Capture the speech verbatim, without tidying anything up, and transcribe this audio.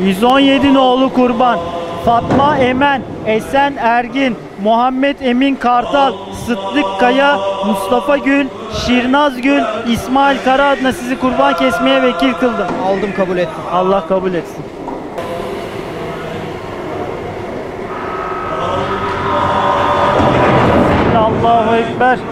yüz on yedi nolu kurban. Fatma Emen, Esen Ergin, Muhammed Emin Kartal, Sıtlık Kaya, Mustafa Gül, Şirnaz Gül, İsmail Kara adına sizi kurban kesmeye vekil kıldım. Aldım, kabul ettim. Allah kabul etsin. Allahu Ekber.